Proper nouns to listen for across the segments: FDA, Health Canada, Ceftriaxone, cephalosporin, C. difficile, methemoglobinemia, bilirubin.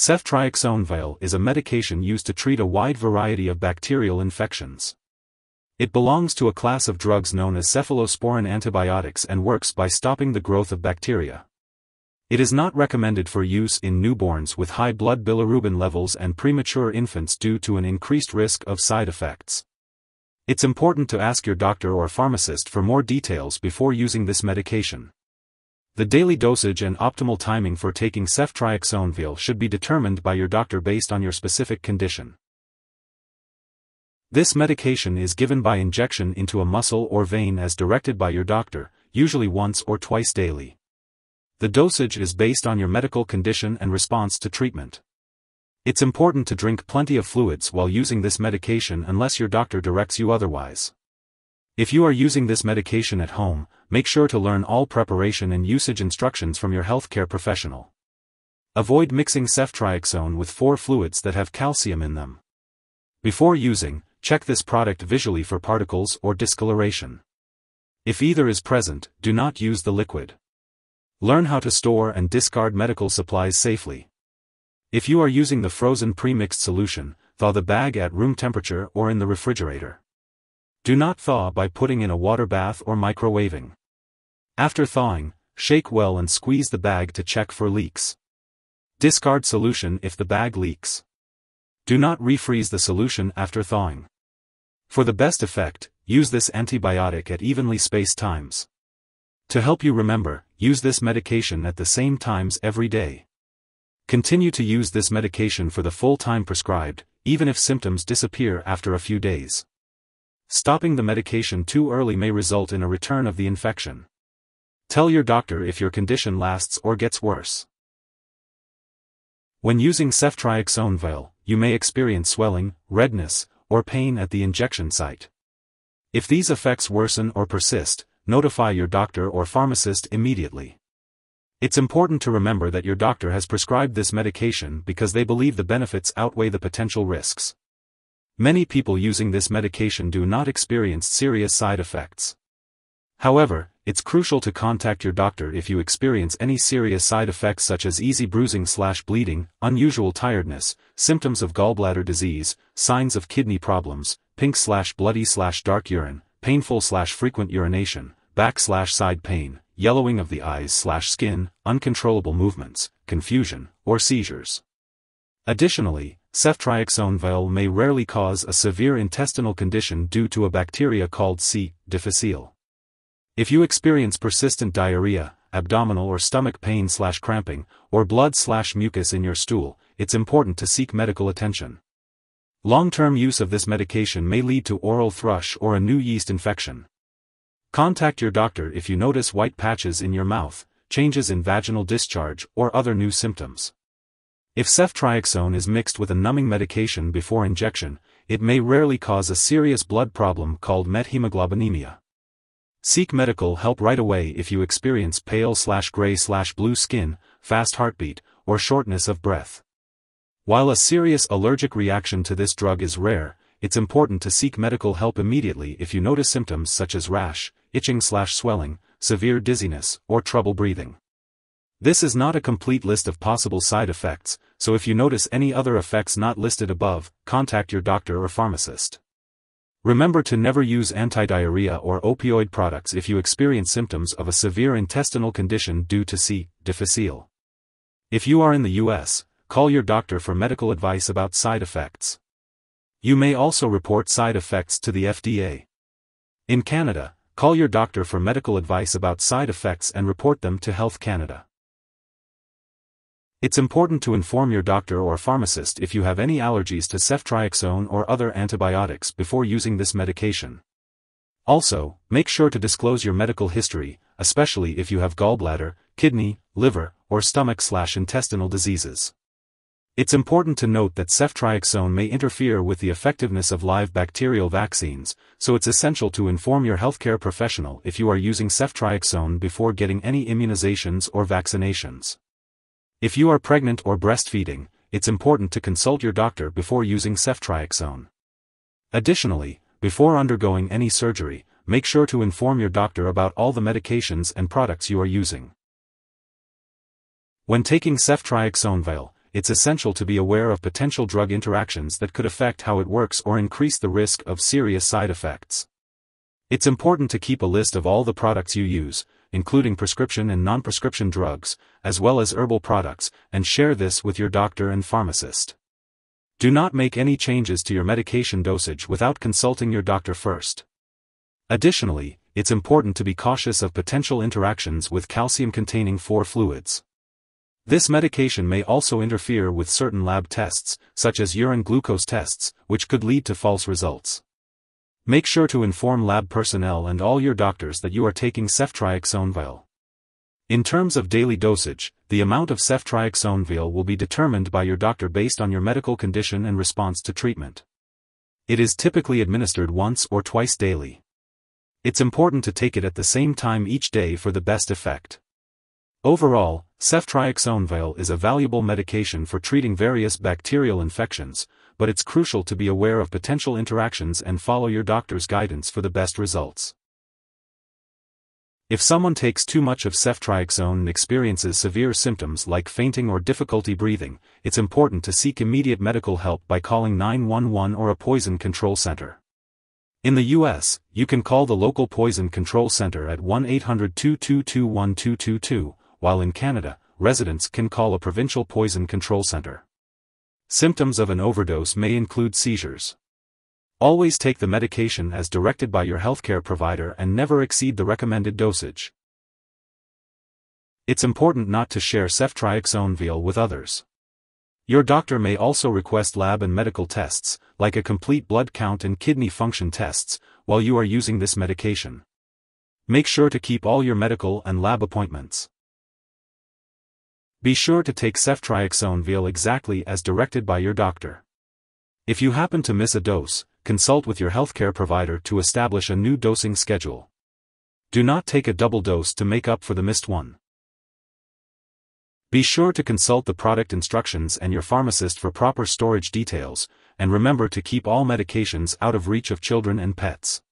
Ceftriaxone vial is a medication used to treat a wide variety of bacterial infections. It belongs to a class of drugs known as cephalosporin antibiotics and works by stopping the growth of bacteria. It is not recommended for use in newborns with high blood bilirubin levels and premature infants due to an increased risk of side effects. It's important to ask your doctor or pharmacist for more details before using this medication. The daily dosage and optimal timing for taking ceftriaxone vial should be determined by your doctor based on your specific condition. This medication is given by injection into a muscle or vein as directed by your doctor, usually once or twice daily. The dosage is based on your medical condition and response to treatment. It's important to drink plenty of fluids while using this medication unless your doctor directs you otherwise. If you are using this medication at home, make sure to learn all preparation and usage instructions from your healthcare professional. Avoid mixing ceftriaxone with four fluids that have calcium in them. Before using, check this product visually for particles or discoloration. If either is present, do not use the liquid. Learn how to store and discard medical supplies safely. If you are using the frozen pre-mixed solution, thaw the bag at room temperature or in the refrigerator. Do not thaw by putting in a water bath or microwaving. After thawing, shake well and squeeze the bag to check for leaks. Discard solution if the bag leaks. Do not refreeze the solution after thawing. For the best effect, use this antibiotic at evenly spaced times. To help you remember, use this medication at the same times every day. Continue to use this medication for the full time prescribed, even if symptoms disappear after a few days. Stopping the medication too early may result in a return of the infection. Tell your doctor if your condition lasts or gets worse. When using ceftriaxone vial, you may experience swelling, redness, or pain at the injection site. If these effects worsen or persist, notify your doctor or pharmacist immediately. It's important to remember that your doctor has prescribed this medication because they believe the benefits outweigh the potential risks. Many people using this medication do not experience serious side effects. However, it's crucial to contact your doctor if you experience any serious side effects such as easy bruising/bleeding, unusual tiredness, symptoms of gallbladder disease, signs of kidney problems, pink/bloody/dark urine, painful/frequent urination, back/side pain, yellowing of the eyes/skin, uncontrollable movements, confusion, or seizures. Additionally, ceftriaxone vial may rarely cause a severe intestinal condition due to a bacteria called C. difficile. If you experience persistent diarrhea, abdominal or stomach pain/cramping, or blood/mucus in your stool, it's important to seek medical attention. Long-term use of this medication may lead to oral thrush or a new yeast infection. Contact your doctor if you notice white patches in your mouth, changes in vaginal discharge, or other new symptoms. If ceftriaxone is mixed with a numbing medication before injection, it may rarely cause a serious blood problem called methemoglobinemia. Seek medical help right away if you experience pale/gray/blue skin, fast heartbeat, or shortness of breath. While a serious allergic reaction to this drug is rare, it's important to seek medical help immediately if you notice symptoms such as rash, itching/swelling, severe dizziness, or trouble breathing. This is not a complete list of possible side effects, so if you notice any other effects not listed above, contact your doctor or pharmacist. Remember to never use antidiarrhea or opioid products if you experience symptoms of a severe intestinal condition due to C. difficile. If you are in the U.S., call your doctor for medical advice about side effects. You may also report side effects to the FDA. In Canada, call your doctor for medical advice about side effects and report them to Health Canada. It's important to inform your doctor or pharmacist if you have any allergies to ceftriaxone or other antibiotics before using this medication. Also, make sure to disclose your medical history, especially if you have gallbladder, kidney, liver, or stomach/intestinal diseases. It's important to note that ceftriaxone may interfere with the effectiveness of live bacterial vaccines, so it's essential to inform your healthcare professional if you are using ceftriaxone before getting any immunizations or vaccinations. If you are pregnant or breastfeeding, it's important to consult your doctor before using ceftriaxone. Additionally, before undergoing any surgery, make sure to inform your doctor about all the medications and products you are using. When taking ceftriaxone vial, it's essential to be aware of potential drug interactions that could affect how it works or increase the risk of serious side effects. It's important to keep a list of all the products you use, including prescription and non-prescription drugs, as well as herbal products, and share this with your doctor and pharmacist. Do not make any changes to your medication dosage without consulting your doctor first. Additionally, it's important to be cautious of potential interactions with calcium-containing 4-fluids. This medication may also interfere with certain lab tests, such as urine glucose tests, which could lead to false results. Make sure to inform lab personnel and all your doctors that you are taking ceftriaxone vial. In terms of daily dosage, the amount of ceftriaxone vial will be determined by your doctor based on your medical condition and response to treatment. It is typically administered once or twice daily. It's important to take it at the same time each day for the best effect. Overall, ceftriaxone vial is a valuable medication for treating various bacterial infections, but it's crucial to be aware of potential interactions and follow your doctor's guidance for the best results. If someone takes too much of ceftriaxone and experiences severe symptoms like fainting or difficulty breathing, it's important to seek immediate medical help by calling 911 or a poison control center. In the U.S., you can call the local poison control center at 1-800-222-1222, while in Canada, residents can call a provincial poison control center. Symptoms of an overdose may include seizures. Always take the medication as directed by your healthcare provider and never exceed the recommended dosage. It's important not to share ceftriaxone vial with others. Your doctor may also request lab and medical tests, like a complete blood count and kidney function tests, while you are using this medication. Make sure to keep all your medical and lab appointments. Be sure to take ceftriaxone vial exactly as directed by your doctor. If you happen to miss a dose, consult with your healthcare provider to establish a new dosing schedule. Do not take a double dose to make up for the missed one. Be sure to consult the product instructions and your pharmacist for proper storage details, and remember to keep all medications out of reach of children and pets.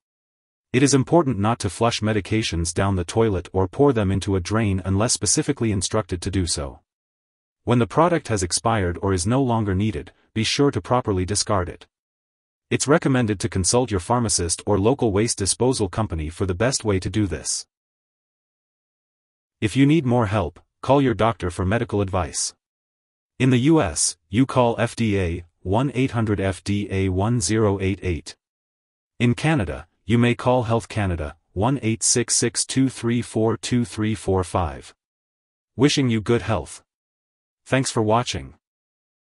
It is important not to flush medications down the toilet or pour them into a drain unless specifically instructed to do so. When the product has expired or is no longer needed, be sure to properly discard it. It's recommended to consult your pharmacist or local waste disposal company for the best way to do this. If you need more help, call your doctor for medical advice. In the U.S., you call FDA 1-800-FDA-1088. In Canada, you may call Health Canada 1-866-234-2345. Wishing you good health. Thanks for watching.